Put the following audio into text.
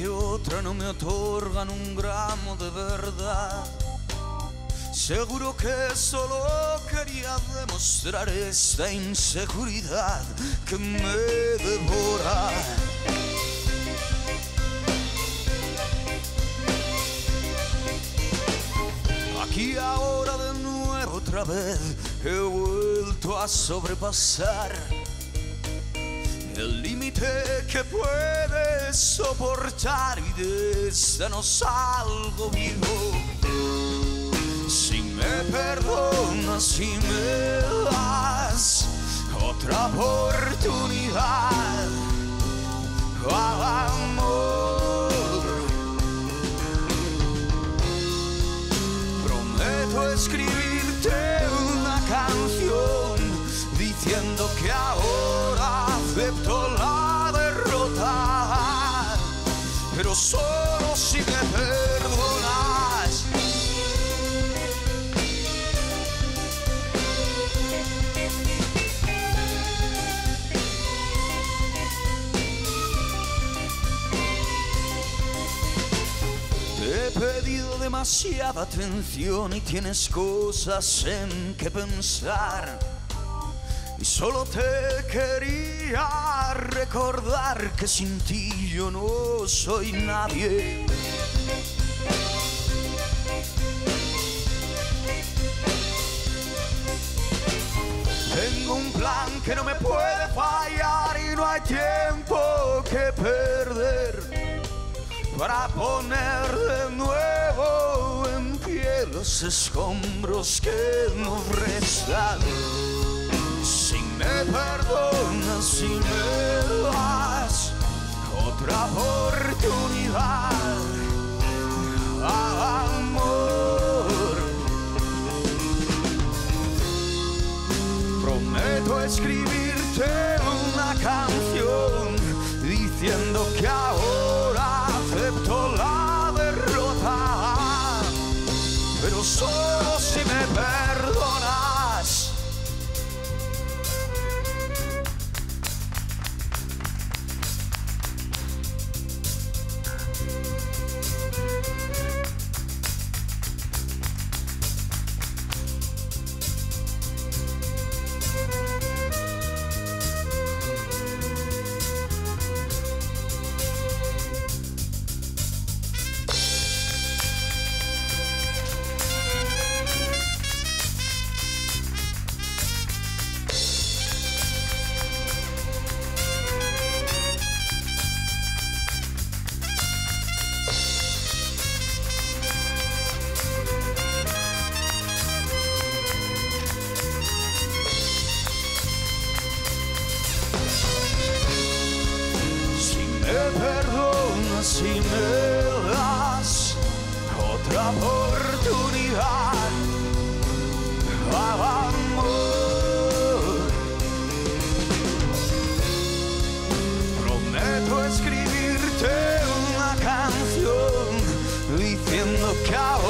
que otra no me otorgan un gramo de verdad. Seguro que solo quería demostrar esta inseguridad que me devora. Aquí ahora de nuevo otra vez he vuelto a sobrepasar el límite que puedes soportar, y de esta no salgo vivo. Si me perdonas, si me das otra oportunidad al amor, prometo escribirte una canción diciendo que ahora acepto la derrota, pero solo si me perdonas. Te he pedido demasiada atención y tienes cosas en que pensar. Y solo te quería recordar que sin ti yo no soy nadie. Tengo un plan que no me puede fallar y no hay tiempo que perder para poner de nuevo en pie los escombros que nos restan. Si me perdonas, si me das otra oportunidad al amor, prometo escribirte una canción diciendo que ahora acepto la derrota, pero solo si me perdonas. Si me das otra oportunidad al amor, prometo escribirte una canción diciendo que ahora